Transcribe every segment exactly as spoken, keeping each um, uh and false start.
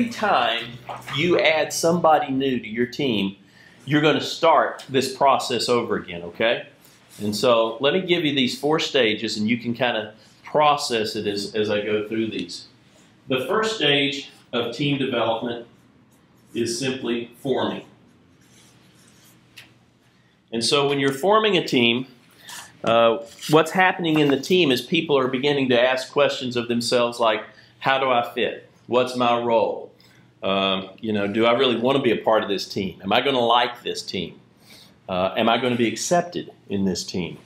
every time you add somebody new to your team, you're going to start this process over again, okay? And so let me give you these four stages, and you can kind of process it as, as I go through these. The first stage of team development is simply forming. And so when you're forming a team, uh, what's happening in the team is people are beginning to ask questions of themselves like, how do I fit? What's my role? Um, you know, do I really want to be a part of this team? Am I going to like this team? Uh, am I going to be accepted in this team?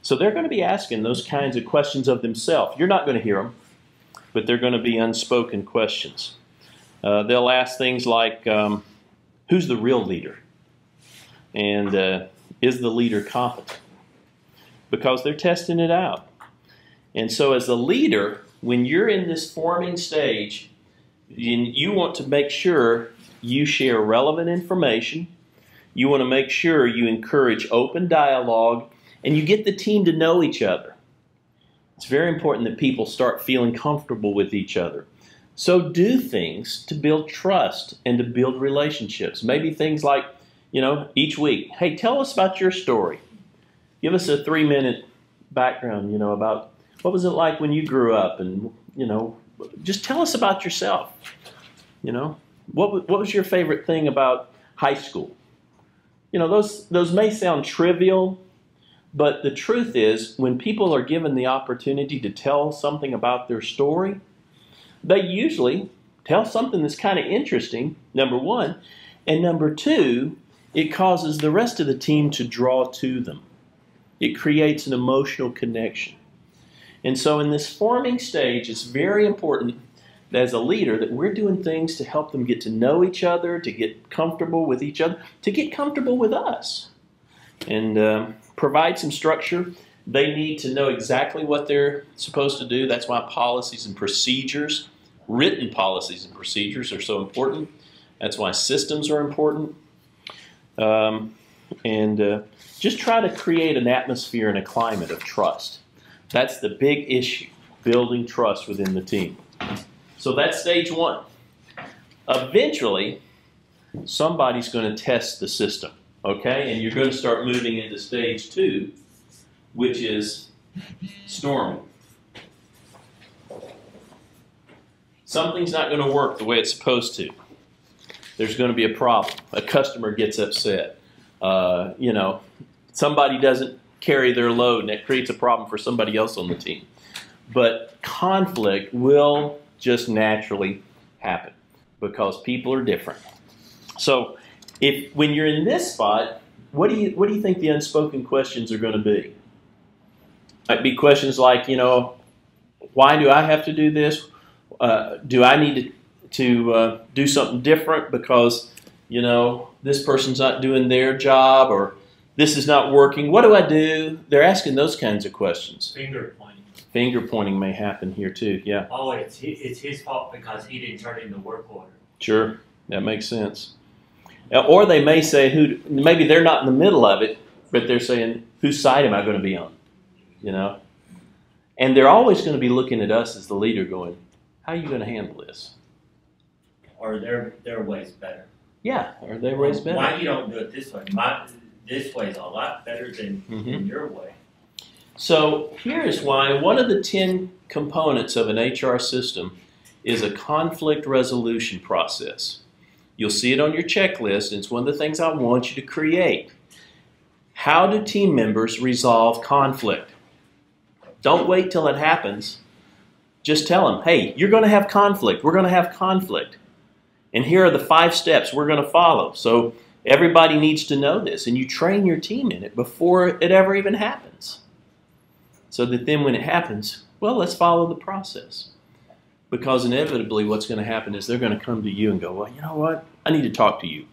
So they're going to be asking those kinds of questions of themselves. You're not going to hear them, but they're going to be unspoken questions. Uh, they'll ask things like, um, who's the real leader? And uh, is the leader competent? Because they're testing it out. And so as a leader, when you're in this forming stage, you want to make sure you share relevant information. You want to make sure you encourage open dialogue, and you get the team to know each other. It's very important that people start feeling comfortable with each other. So do things to build trust and to build relationships. Maybe things like, you know, each week, hey, tell us about your story. Give us a three-minute background, you know, about what was it like when you grew up, and, you know, just tell us about yourself. You know, what, what was your favorite thing about high school? You know, those, those may sound trivial, but the truth is, when people are given the opportunity to tell something about their story, they usually tell something that's kind of interesting, number one, and number two, it causes the rest of the team to draw to them. It creates an emotional connection. And so in this forming stage, it's very important as a leader that we're doing things to help them get to know each other, to get comfortable with each other, to get comfortable with us, and um, provide some structure. They need to know exactly what they're supposed to do. That's why policies and procedures, written policies and procedures, are so important. That's why systems are important. Um, and uh, just try to create an atmosphere and a climate of trust. That's the big issue, building trust within the team. So that's stage one. Eventually, somebody's going to test the system, okay? And you're going to start moving into stage two, which is storming. Something's not going to work the way it's supposed to. There's going to be a problem. A customer gets upset. Uh, you know, somebody doesn't carry their load, and that creates a problem for somebody else on the team. But conflict will just naturally happen because people are different. So if when you're in this spot, what do you what do you think the unspoken questions are going to be? Might be questions like, you know, why do I have to do this? Uh, do I need to, to uh, do something different because, you know, this person's not doing their job, or this is not working. What do I do? They're asking those kinds of questions. Finger pointing. Finger pointing may happen here too, yeah. Oh, it's his, it's his fault because he didn't turn in the work order. Sure, that makes sense. Or they may say, who? Maybe they're not in the middle of it, but they're saying, whose side am I going to be on? You know? And they're always going to be looking at us as the leader going, how are you going to handle this? Or their, their way's better. Yeah, or their way's better. Why you don't do it this way? My, This way is a lot better than, mm-hmm. than your way. So here is why one of the ten components of an H R system is a conflict resolution process. You'll see it on your checklist, and it's one of the things I want you to create. How do team members resolve conflict? Don't wait till it happens. Just tell them, hey, you're going to have conflict. We're going to have conflict. And here are the five steps we're going to follow. So everybody needs to know this, and you train your team in it before it ever even happens, so that then when it happens, well, let's follow the process. Because inevitably what's going to happen is they're going to come to you and go, well, you know what? I need to talk to you.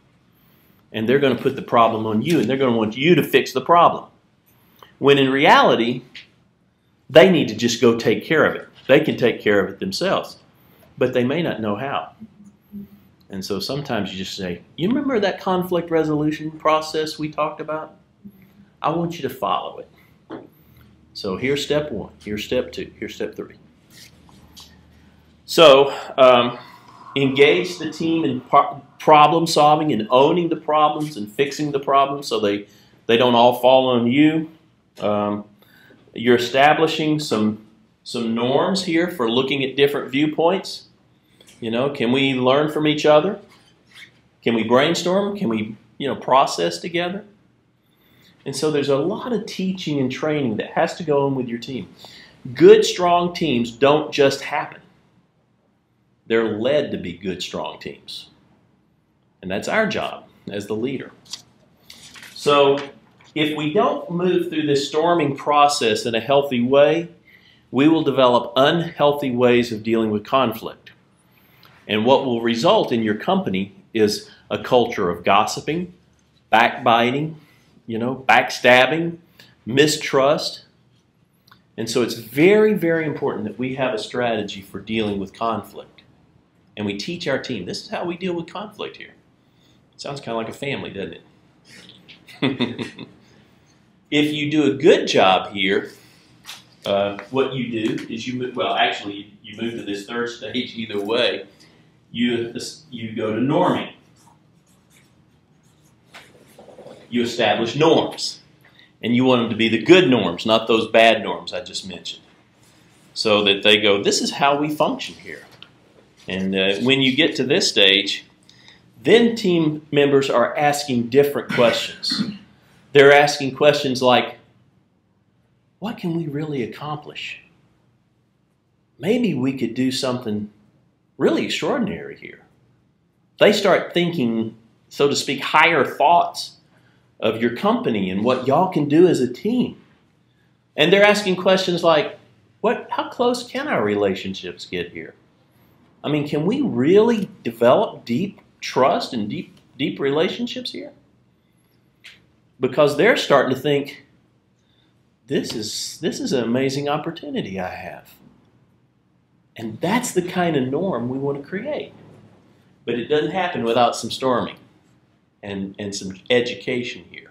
And they're going to put the problem on you, and they're going to want you to fix the problem. When in reality, they need to just go take care of it. They can take care of it themselves, but they may not know how. And so sometimes you just say, you remember that conflict resolution process we talked about? I want you to follow it. So here's step one, here's step two, here's step three. So um, engage the team in problem solving and owning the problems and fixing the problems so they, they don't all fall on you. Um, you're establishing some, some norms here for looking at different viewpoints. You know, can we learn from each other? Can we brainstorm? Can we, you know, process together? And so there's a lot of teaching and training that has to go on with your team. Good, strong teams don't just happen. They're led to be good, strong teams. And that's our job as the leader. So if we don't move through this storming process in a healthy way, we will develop unhealthy ways of dealing with conflict. And what will result in your company is a culture of gossiping, backbiting, you know, backstabbing, mistrust. And so it's very, very important that we have a strategy for dealing with conflict. And we teach our team, this is how we deal with conflict here. It sounds kind of like a family, doesn't it? If you do a good job here, uh, what you do is you move, well, actually, you move to this third stage either way. You, you go to norming. You establish norms. And you want them to be the good norms, not those bad norms I just mentioned. So that they go, this is how we function here. And uh, when you get to this stage, then team members are asking different questions. They're asking questions like, what can we really accomplish? Maybe we could do something really extraordinary here. They start thinking, so to speak, higher thoughts of your company and what y'all can do as a team. And they're asking questions like, what, how close can our relationships get here? I mean, can we really develop deep trust and deep, deep relationships here? Because they're starting to think, this is, this is an amazing opportunity I have. And that's the kind of norm we want to create. But it doesn't happen without some storming. And, and some education here.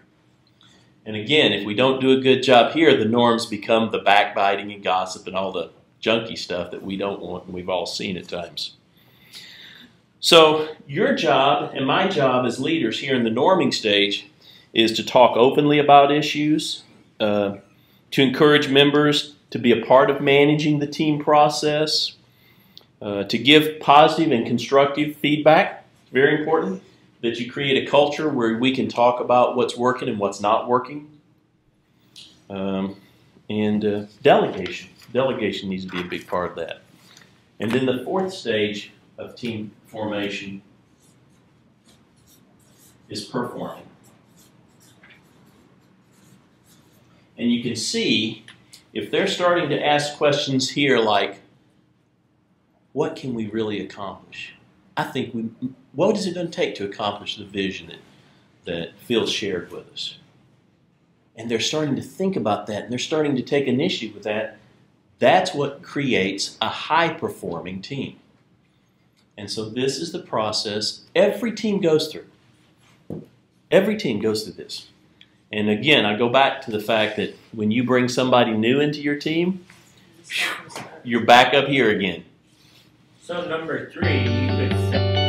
And again, if we don't do a good job here, the norms become the backbiting and gossip and all the junky stuff that we don't want and we've all seen at times. So your job and my job as leaders here in the norming stage is to talk openly about issues, uh, to encourage members to be a part of managing the team process, uh, to give positive and constructive feedback, very important. That you create a culture where we can talk about what's working and what's not working. Um, and uh, delegation. Delegation needs to be a big part of that. And then the fourth stage of team formation is performing. And you can see if they're starting to ask questions here like, what can we really accomplish? I think we, what is it going to take to accomplish the vision that, that Phil shared with us? And they're starting to think about that, and they're starting to take an issue with that. That's what creates a high-performing team. And so this is the process every team goes through. Every team goes through this. And again, I go back to the fact that when you bring somebody new into your team, you're back up here again. So number three, you could say